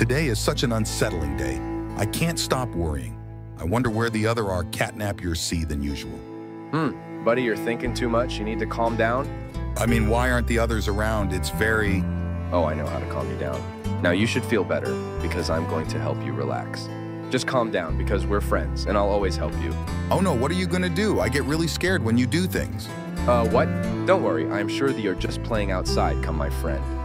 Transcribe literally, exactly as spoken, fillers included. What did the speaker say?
Today is such an unsettling day. I can't stop worrying. I wonder where the other are catnapiers see than usual. Hmm, buddy, you're thinking too much. You need to calm down. I mean, why aren't the others around? It's very... Oh, I know how to calm you down. Now you should feel better because I'm going to help you relax. Just calm down because we're friends and I'll always help you. Oh no, what are you gonna do? I get really scared when you do things. Uh, what? Don't worry, I'm sure that you're just playing outside, come my friend.